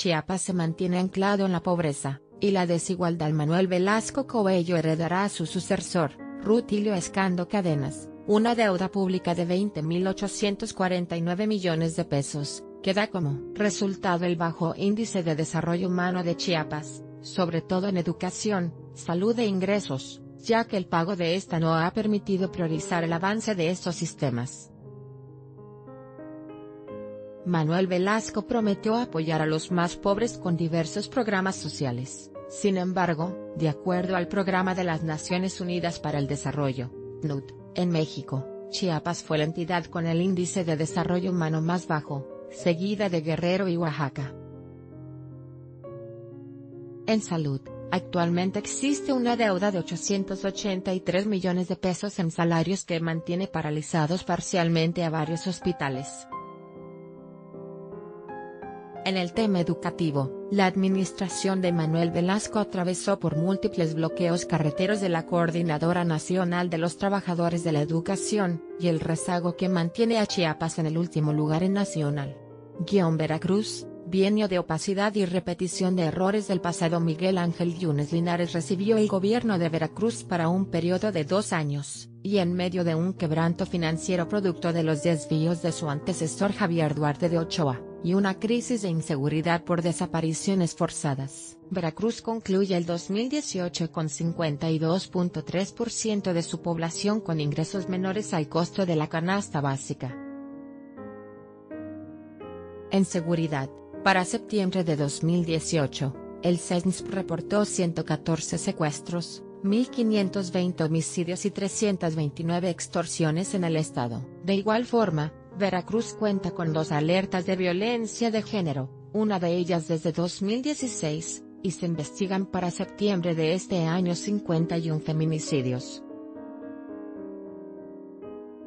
Chiapas se mantiene anclado en la pobreza y la desigualdad. Manuel Velasco Coello heredará a su sucesor, Rutilio Escando Cadenas, una deuda pública de 20.849 millones de pesos, que da como resultado el bajo índice de desarrollo humano de Chiapas, sobre todo en educación, salud e ingresos, ya que el pago de esta no ha permitido priorizar el avance de estos sistemas. Manuel Velasco prometió apoyar a los más pobres con diversos programas sociales. Sin embargo, de acuerdo al Programa de las Naciones Unidas para el Desarrollo, PNUD, en México, Chiapas fue la entidad con el índice de desarrollo humano más bajo, seguida de Guerrero y Oaxaca. En salud, actualmente existe una deuda de 883 millones de pesos en salarios que mantiene paralizados parcialmente a varios hospitales. En el tema educativo, la administración de Manuel Velasco atravesó por múltiples bloqueos carreteros de la Coordinadora Nacional de los Trabajadores de la Educación, y el rezago que mantiene a Chiapas en el último lugar en Nacional-Veracruz, bienio de opacidad y repetición de errores del pasado. Miguel Ángel Yunes Linares recibió el gobierno de Veracruz para un periodo de 2 años, y en medio de un quebranto financiero producto de los desvíos de su antecesor Javier Duarte de Ochoa, y una crisis de inseguridad por desapariciones forzadas. Veracruz concluye el 2018 con 52.3% de su población con ingresos menores al costo de la canasta básica. En seguridad, para septiembre de 2018, el CENS reportó 114 secuestros, 1.520 homicidios y 329 extorsiones en el estado. De igual forma, Veracruz cuenta con 2 alertas de violencia de género, una de ellas desde 2016, y se investigan para septiembre de este año 51 feminicidios.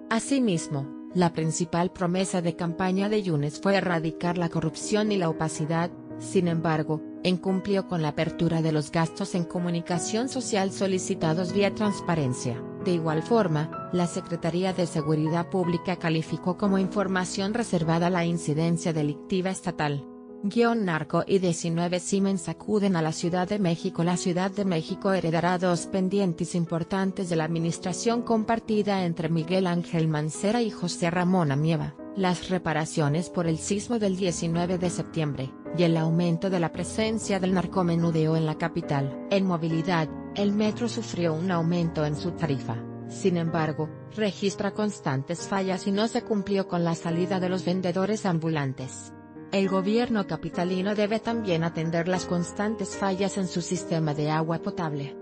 Asimismo, la principal promesa de campaña de Yunes fue erradicar la corrupción y la opacidad. Sin embargo, incumplió con la apertura de los gastos en comunicación social solicitados vía transparencia. De igual forma, la Secretaría de Seguridad Pública calificó como información reservada la incidencia delictiva estatal -narco y 19 Siemens acuden a la Ciudad de México. La Ciudad de México heredará 2 pendientes importantes de la administración compartida entre Miguel Ángel Mancera y José Ramón Amieva: las reparaciones por el sismo del 19 de septiembre, y el aumento de la presencia del narcomenudeo en la capital. En movilidad, el metro sufrió un aumento en su tarifa, sin embargo, registra constantes fallas y no se cumplió con la salida de los vendedores ambulantes. El gobierno capitalino debe también atender las constantes fallas en su sistema de agua potable.